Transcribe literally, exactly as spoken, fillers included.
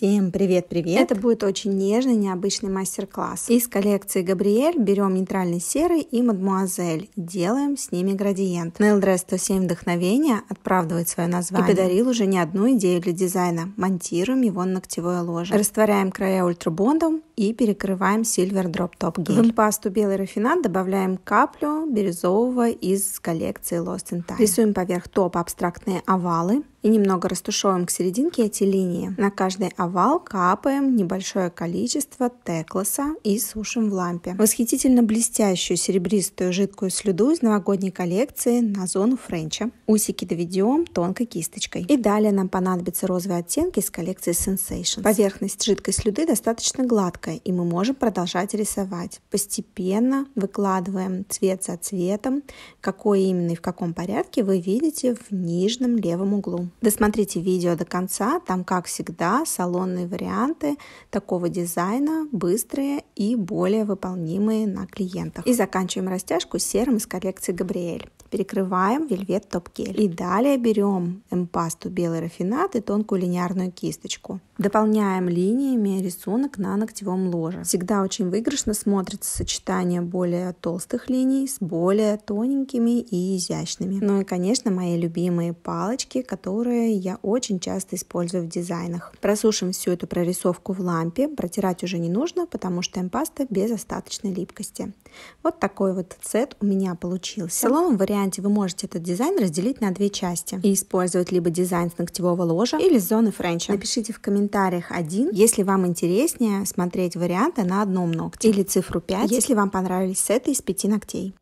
Всем привет-привет! Это будет очень нежный, необычный мастер-класс. Из коллекции Габриэль берем нейтральный серый и мадмуазель. Делаем с ними градиент. Nail Dress сто семь вдохновения оправдывает свое название. И подарил уже не одну идею для дизайна. Монтируем его на ногтевое ложе. Растворяем края ультрабондом и перекрываем Silver Drop Top Gear. В импасту белый рафинат добавляем каплю бирюзового из коллекции Lost in Time. Рисуем поверх топа абстрактные овалы и немного растушевываем к серединке эти линии. На каждый овал капаем небольшое количество текласа и сушим в лампе. Восхитительно блестящую серебристую жидкую слюду из новогодней коллекции на зону френча. Усики доведем тонкой кисточкой. И далее нам понадобятся розовые оттенки из коллекции Sensation. Поверхность жидкой слюды достаточно гладкая, и мы можем продолжать рисовать. Постепенно выкладываем цвет за цветом. Какой именно и в каком порядке вы видите в нижнем левом углу. Досмотрите видео до конца, там, как всегда, салонные варианты такого дизайна, быстрые и более выполнимые на клиентах. И заканчиваем растяжку серым из коллекции Габриэль. Перекрываем вельвет топ-гель. И далее берем эмпасту белый рафинат и тонкую линейную кисточку. Дополняем линиями рисунок на ногтевом ложе. Всегда очень выигрышно смотрится сочетание более толстых линий с более тоненькими и изящными. Ну и, конечно, мои любимые палочки, которые я очень часто использую в дизайнах. Просушим всю эту прорисовку в лампе. Протирать уже не нужно, потому что эмпаста без остаточной липкости. Вот такой вот сет у меня получился. В целом вариант вы можете этот дизайн разделить на две части и использовать либо дизайн с ногтевого ложа или с зоны френча. Напишите в комментариях один, если вам интереснее смотреть варианты на одном ногте, или цифру пять, если вам понравились сеты из пяти ногтей.